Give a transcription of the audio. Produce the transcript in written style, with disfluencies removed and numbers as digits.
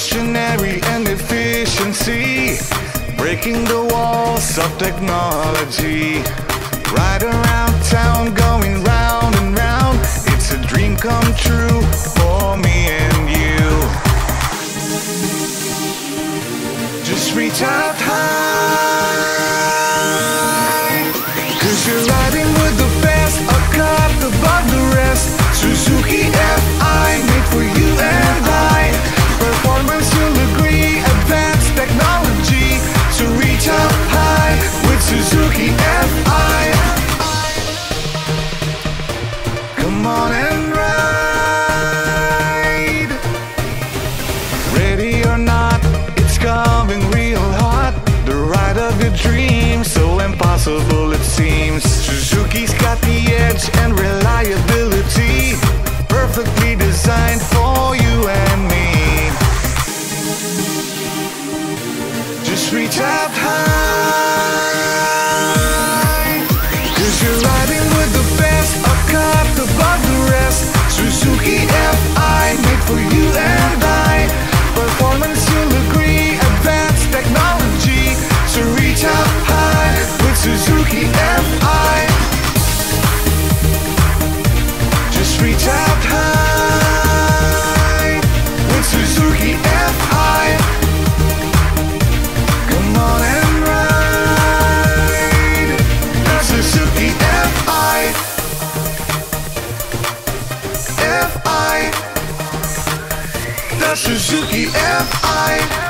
revolutionary and efficiency, breaking the walls of technology. Right around town, going round and round, it's a dream come true for me and you. Just reach out high, 'cause you're riding with the best, a cut above the rest. Suzuki Fi, made for you and I. Performance you'll agree, advanced technology. So reach out high with Suzuki Fi. Come on and ride. Ready or not, it's coming real hot. The ride of your dreams, so impossible it seems. Suzuki's got the edge and reliability, perfectly designed for you and me. Just reach out high, 'cause you're riding with the best, a cut above the rest. Suzuki Fi, made for you and I. Performance you'll agree, advanced technology. So reach out high with Suzuki Fi. Just reach out high with Suzuki Fi. Come on and ride the Suzuki Fi. Fi, the Suzuki Fi.